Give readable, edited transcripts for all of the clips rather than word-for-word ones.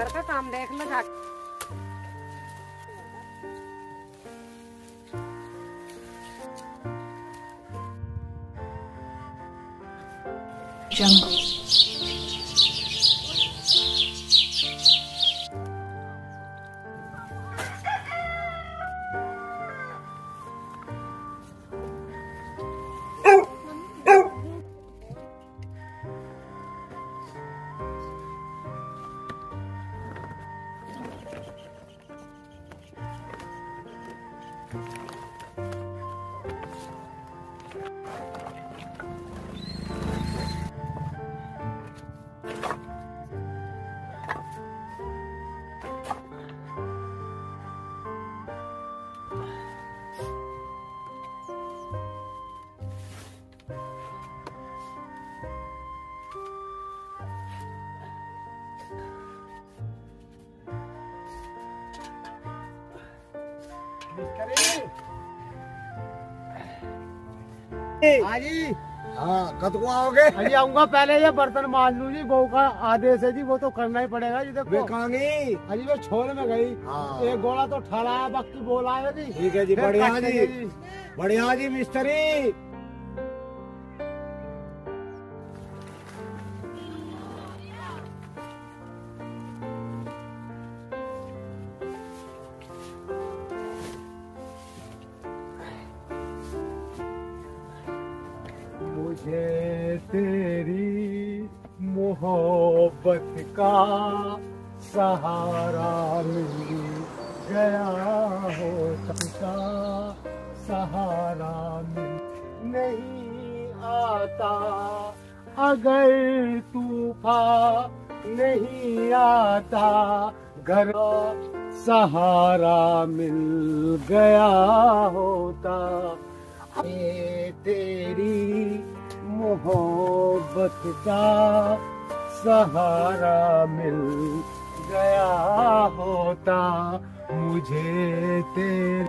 घर का काम देख लो जाके। जंगल जी हाँ कब आओगे? अजी आऊंगा, पहले ये बर्तन मांज लू जी। बहू का आदेश है जी, वो तो करना ही पड़ेगा जी। देखो अजी वो छोड़ में गई, एक गोला तो ठहराया, बाकी बोला है जी। ठीक है जी, बढ़िया जी, बढ़िया जी मिस्त्री। मुझे तेरी मोहब्बत का सहारा मिल गया होता, सहारा मिल नहीं आता अगर तूफान नहीं आता, घर सहारा मिल गया होता। तेरी मोहब्बत का सहारा मिल गया होता, मुझे तेरी।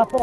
Tapo.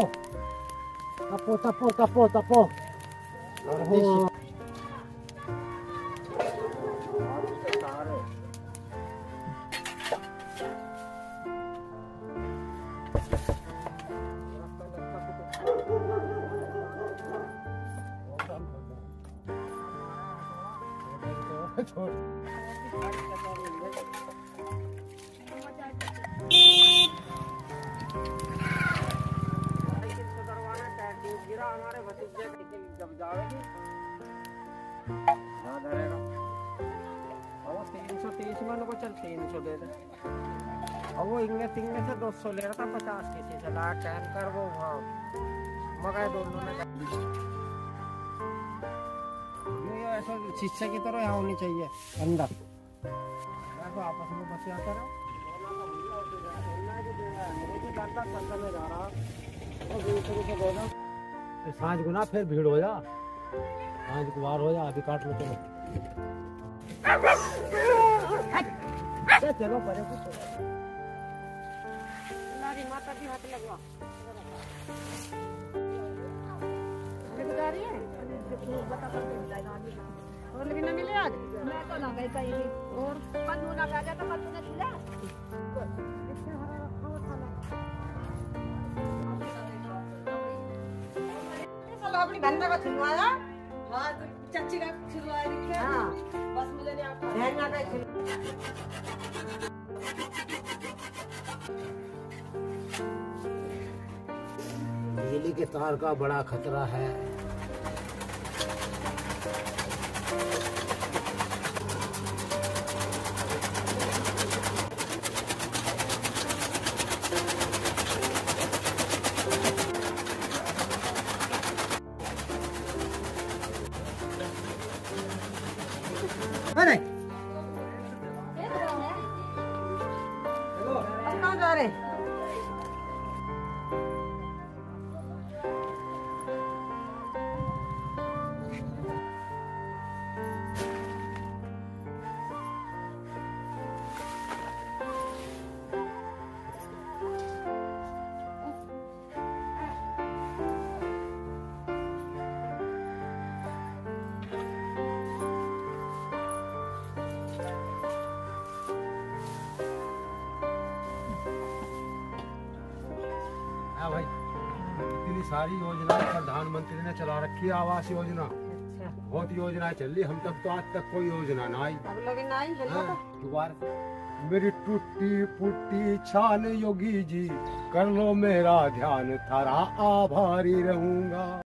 सो ले रहा था 50 किसी से ला टैन कर वो वहाँ मगर दोनों ने ये ऐसा शिक्षा की तरह यहाँ होनी चाहिए अंदर। तो आपस में बस यहाँ करो सांझ को ना, फिर भीड़ हो जा, सांझ को बार हो जा। अभी काट लो, चलो बड़े कुछ माता भी हाथ लगवा। गुजारी है और भी ना मिले आज। मैं तो ना गई कहीं भी और पन्नू ना गया तो पन्नू ने खिला अपनी बहन का छुड़वाया। हाँ तो चाची का छुड़वाया दिखे। हाँ बस मुझे नहीं आपको बहन का बिजली के तार का बड़ा खतरा है। अरे कहाँ जा रहे? हाँ भाई, इतनी सारी योजनाएं प्रधानमंत्री ने चला रखी है। आवास योजना, अच्छा। बहुत योजनाएं चल रही। हम तक तो आज तक कोई योजना ना आई। मेरी टूटी फूटी छान योगी जी, कर लो मेरा ध्यान, थारा आभारी रहूंगा।